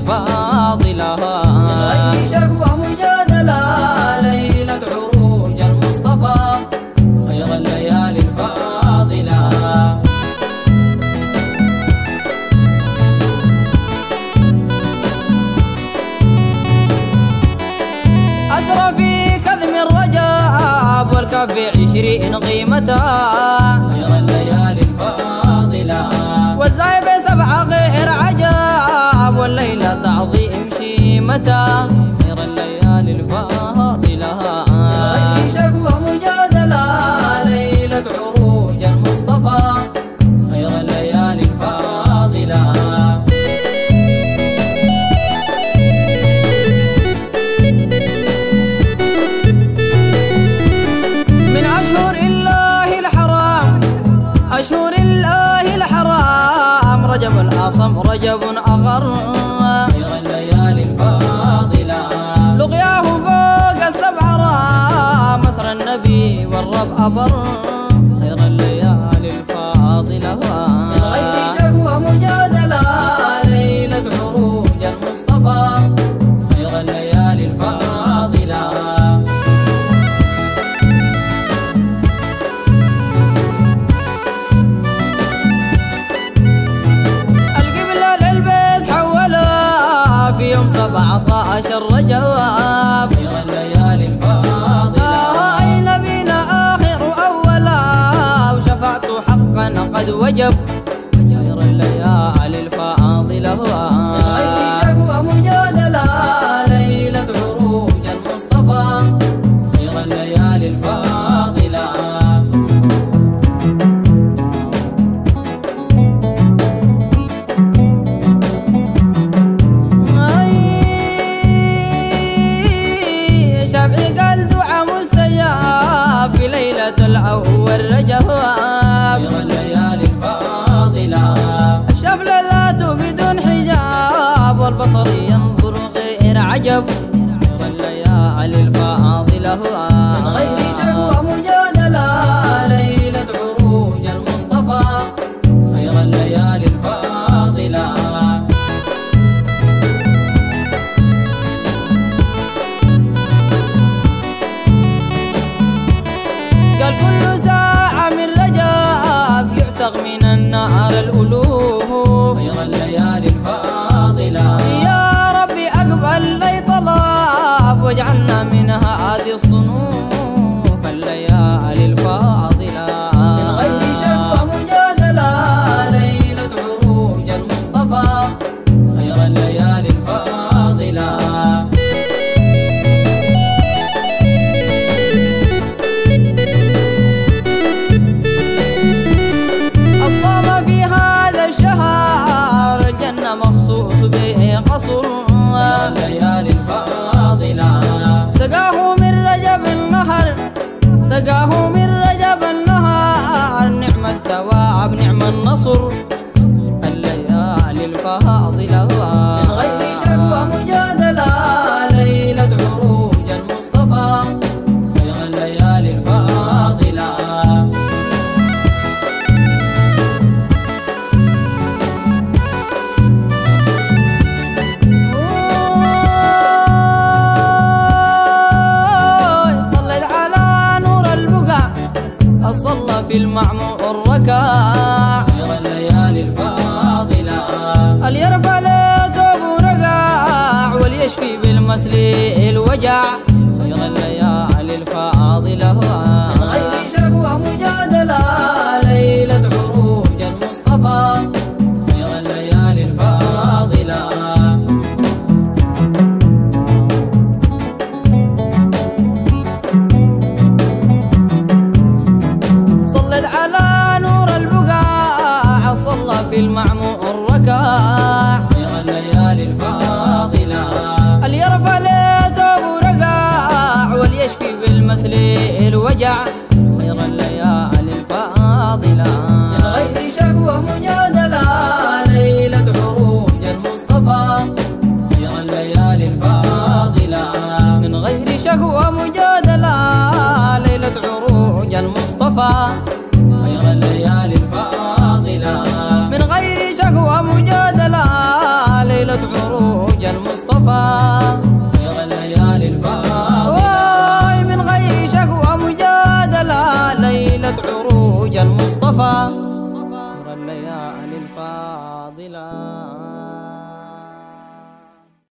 الفاضلة من غير شكوى مجادلة، ليلة عروج المصطفى خير الليالي الفاضلة. أسرى في كظم الرجاء والكف عشرين قيمتها خير الليالي الفاضلة. والزايب سبعة غير عجاب والليلة تعظيم شيمتها خير الليالي الفاضلة. من غير شكوى مجادلة، ليلة عروج المصطفى خير الليالي الفاضلة. من أشهر الله الحرام، أشهر الله الحرام، رجب الأصم رجب أغر خير الليالي الفاضلة. لقياه فوق السبع رام، مسر النبي والرب أبر خير الليالي الفاضلة. من غير شكوى مجادلة، ليلة عروج المصطفى خير الليالي الفاضلة. القبلة للبيت حولها في يوم 17 رجب خير الليالي الفاضلة. أين بنا آخر أولا، وشفعت حقا قد وجب خير الليالي الفاضلة. من غير شكوى مجادلة، ليلة عروج المصطفى خير الليالي الفاضلة. شفعي قال دعاء مستجاب في ليلة الأول رجب خير الليالي الفاضلة. الشفلة ذات بدون حجاب والبصر ينظر غير عجب خير الليالي الفاضلة. من غير شكوى مجادلة، ليلة عروج المصطفى خير الليالي الفاضلة. كل ساعة من رجب يعتق من النار الألوف خير الليالي الفاضلة. يا ربي أقبل لي طلب، واجعلنا من هذه الصنوف الليالي الفاضلة. من غير شكوى مجادلة، ليلة عروج المصطفى خير الليالي الفاضلة. الليالي الفاضلة سقاه من رجب النهر، سقاه من رجب النهر، نعم الثواب نعم النصر الليالي الفاضلة. من غير شكوى مجادلة، ليلة عروج المصطفى خير الليالي الفاضلة. صلى في المعمور ركع خير الليالي الفاضلة. اليرفع لثوب رقع وليشفي بالمسلي الوجع خير الليالي الفاضلة. من غير شكوى مجادلة، ليلة عروج المصطفى خير الليالي الفاضلة. على نور البقاع صلى في المعمور ركع خير الليالي الفاضلة. اليرفع لثوب رقع وليشفي بالمسلي الوجع خير الليالي الفاضلة. من غير شكوى مجادلة، ليلة عروج المصطفى خير الليالي الفاضلة. من غير شكوى مجادلة، ليلة عروج المصطفى خير الليالي الفاضلة. من غير شكوى مجادلة، ليلة عروج ظلال.